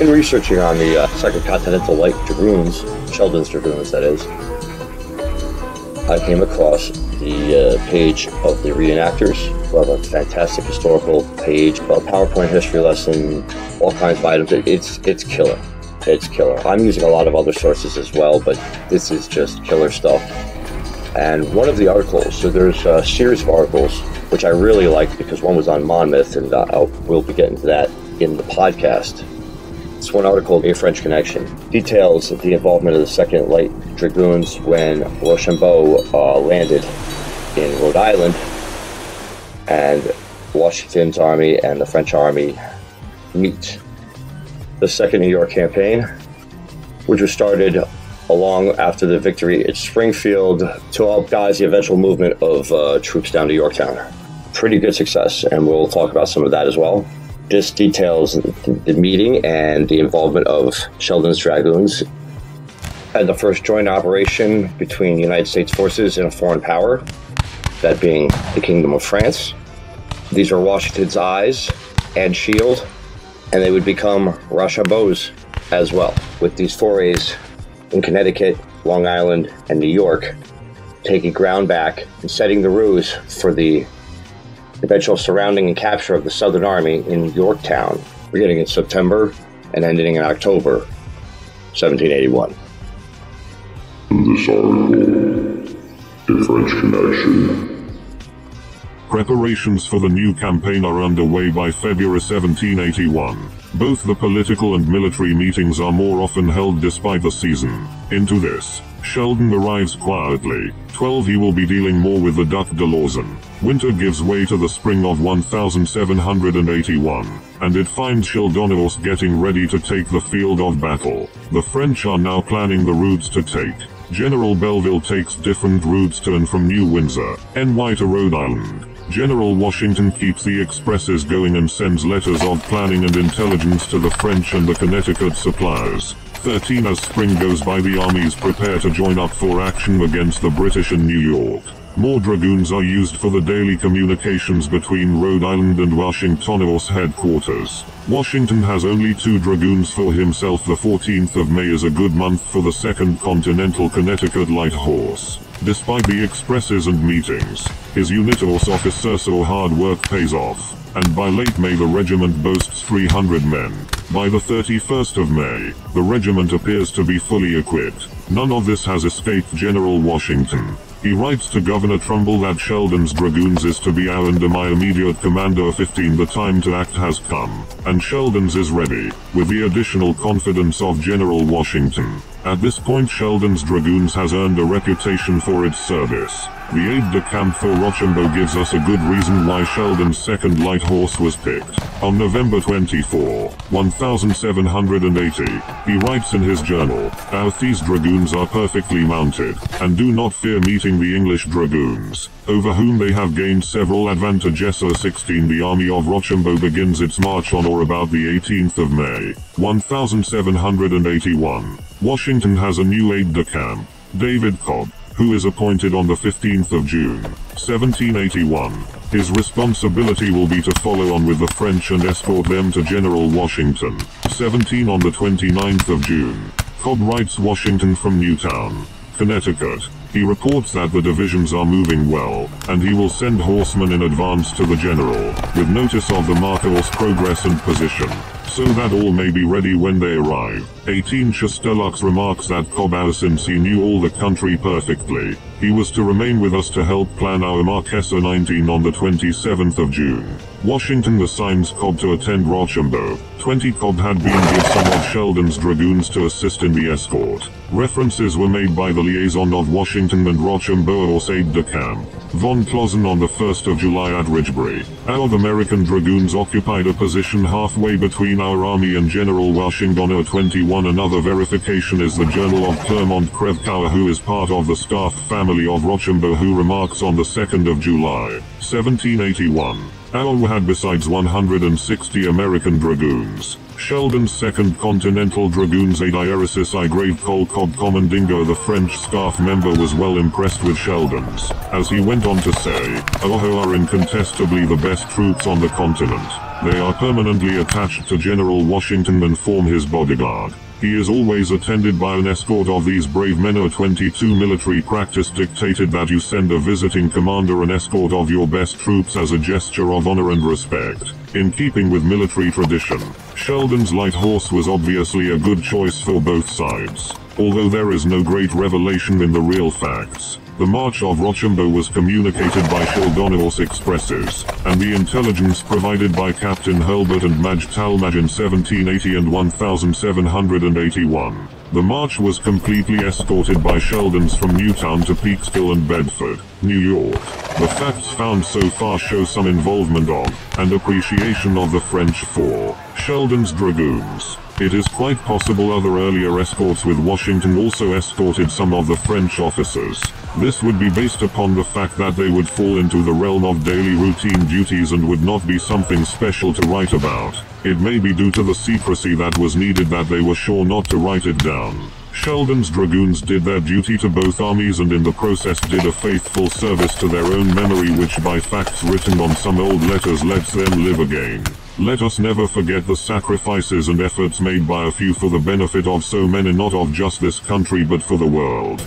In researching on the Second Continental Light Dragoons, Sheldon's Dragoons that is, I came across the page of the reenactors. We'll have a fantastic historical page, a PowerPoint history lesson, all kinds of items. It's killer. It's killer. I'm using a lot of other sources as well, but this is just killer stuff. And one of the articles, so there's a series of articles, which I really liked because one was on Monmouth, and we'll be getting to that in the podcast. This one article, A French Connection, details the involvement of the Second Light Dragoons when Rochambeau landed in Rhode Island, and Washington's army and the French army meet. The Second New York Campaign, which was started along after the victory at Springfield to organize the eventual movement of troops down to Yorktown. Pretty good success, and we'll talk about some of that as well. This details the meeting and the involvement of Sheldon's Dragoons and the first joint operation between United States forces and a foreign power, that being the Kingdom of France. These are Washington's eyes and shield, and they would become Rochambeau's as well, with these forays in Connecticut, Long Island, and New York, taking ground back and setting the ruse for the eventual surrounding and capture of the Southern Army in Yorktown, beginning in September and ending in October 1781. In this article, A French Connection. Preparations for the new campaign are underway by February 1781. Both the political and military meetings are more often held despite the season. Into this, Sheldon arrives quietly. 12 He will be dealing more with the Duc de Lauzun. Winter gives way to the spring of 1781, and it finds Childeroy getting ready to take the field of battle. The French are now planning the routes to take. General Belleville takes different routes to and from New Windsor, NY to Rhode Island. General Washington keeps the expresses going and sends letters of planning and intelligence to the French and the Connecticut suppliers. 13 As spring goes by, the armies prepare to join up for action against the British in New York. More dragoons are used for the daily communications between Rhode Island and Washington's headquarters. Washington has only 2 dragoons for himself. The 14th of May is a good month for the Second Continental Connecticut Light Horse. Despite the expresses and meetings, his unitos officers' hard work pays off, and by late May the regiment boasts 300 men. By the 31st of May, the regiment appears to be fully equipped. None of this has escaped General Washington. He writes to Governor Trumbull that Sheldon's Dragoons is to be our and my immediate commander. 15 The time to act has come, and Sheldon's is ready, with the additional confidence of General Washington. At this point, Sheldon's Dragoons has earned a reputation for its service. The aide-de-camp for Rochambeau gives us a good reason why Sheldon's Second Light Horse was picked. On November 24, 1780, he writes in his journal, "Our these dragoons are perfectly mounted, and do not fear meeting the English dragoons, over whom they have gained several advantages." 16 The army of Rochambeau begins its march on or about the 18th of May, 1781. Washington has a new aide-de-camp, David Cobb, who is appointed on the 15th of June, 1781. His responsibility will be to follow on with the French and escort them to General Washington. 17 On the 29th of June, Cobb writes Washington from Newtown, Connecticut. He reports that the divisions are moving well, and he will send horsemen in advance to the general, with notice of the Marquess' progress and position, so that all may be ready when they arrive. 18 Chastelux remarks that Cobb, since he knew all the country perfectly, he was to remain with us to help plan our Marquess. 19 On the 27th of June, Washington assigns Cobb to attend Rochambeau. 20 Cobb had been with some of Sheldon's dragoons to assist in the escort. References were made by the liaison of Washington and Rochambeau's aide-de-camp, Von Clausen, on the 1st of July at Ridgebury. Our American dragoons occupied a position halfway between our army and General Washington. At 21 Another verification is the journal of Clermont-Krevkauer, who is part of the staff family of Rochambeau, who remarks on the 2nd of July, 1781. Our had besides 160 American dragoons. Sheldon's Second Continental Dragoons, a diarist I grave Col Cobb Commandingo. The French staff member was well impressed with Sheldon's, as he went on to say, "Aho are incontestably the best troops on the continent. They are permanently attached to General Washington and form his bodyguard. He is always attended by an escort of these brave men." Or 22 military practice dictated that you send a visiting commander an escort of your best troops as a gesture of honor and respect. In keeping with military tradition, Sheldon's Light Horse was obviously a good choice for both sides, although there is no great revelation in the real facts. The march of Rochambeau was communicated by Sheldon's expresses, and the intelligence provided by Captain Hulbert and Maj Talmadge in 1780 and 1781. The march was completely escorted by Sheldon's from Newtown to Peekskill and Bedford, New York. The facts found so far show some involvement of, and appreciation of the French for, Sheldon's Dragoons. It is quite possible other earlier escorts with Washington also escorted some of the French officers. This would be based upon the fact that they would fall into the realm of daily routine duties and would not be something special to write about. It may be due to the secrecy that was needed that they were sure not to write it down. Sheldon's Dragoons did their duty to both armies and in the process did a faithful service to their own memory, which by facts written on some old letters lets them live again. Let us never forget the sacrifices and efforts made by a few for the benefit of so many, not of just this country but for the world.